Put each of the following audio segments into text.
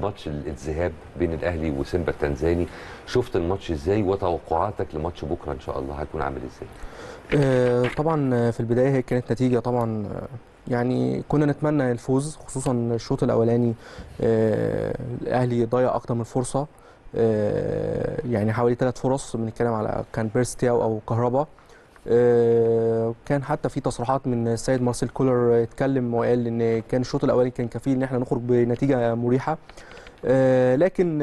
ماتش الذهاب بين الاهلي وسيمبا التنزاني، شفت الماتش ازاي وتوقعاتك لماتش بكره ان شاء الله هيكون عامل ازاي؟ طبعا في البدايه هي كانت نتيجه طبعا يعني كنا نتمنى الفوز، خصوصا الشوط الاولاني الاهلي ضيع اكتر من فرصه، يعني حوالي 3 فرص بنتكلم على كان بيرستياو او كهربا. كان حتى في تصريحات من السيد مارسيل كولر اتكلم وقال ان كان الشوط الاولاني كان كفيل ان احنا نخرج بنتيجه مريحه، لكن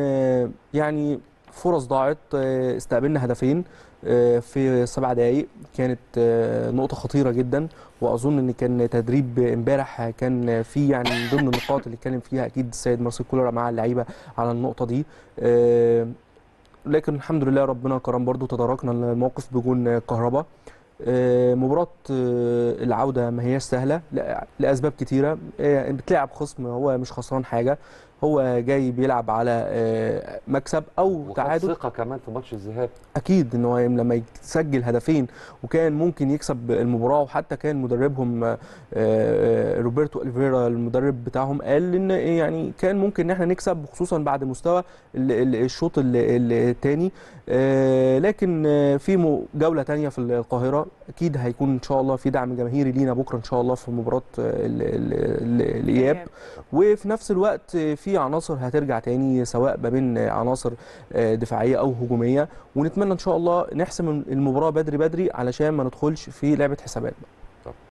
يعني فرص ضاعت. استقبلنا هدفين في 7 دقائق، كانت نقطه خطيره جدا، واظن ان كان تدريب امبارح كان في يعني ضمن النقاط اللي اتكلم فيها اكيد السيد مارسيل كولر مع اللعيبه على النقطه دي، لكن الحمد لله ربنا كرم برضو، تداركنا الموقف بجون كهربا. مباراة العودة ما هياش سهلة لأسباب كتيرة، بتلعب خصم هو مش خسران حاجة، هو جاي بيلعب على مكسب او تعادل، وثقة كمان في ماتش الذهاب اكيد ان هو لما يسجل هدفين وكان ممكن يكسب المباراه. وحتى كان مدربهم روبرتو الفيرا المدرب بتاعهم قال ان يعني كان ممكن ان احنا نكسب، خصوصا بعد مستوى الشوط الثاني، لكن في جوله ثانيه في القاهره اكيد هيكون ان شاء الله في دعم جماهيري لينا بكره ان شاء الله في مباراه الاياب، وفي نفس الوقت في عناصر هترجع تاني سواء ما بين عناصر دفاعيه او هجوميه، ونتمنى ان شاء الله نحسم المباراه بدري بدري علشان ما ندخلش في لعبه حسابات.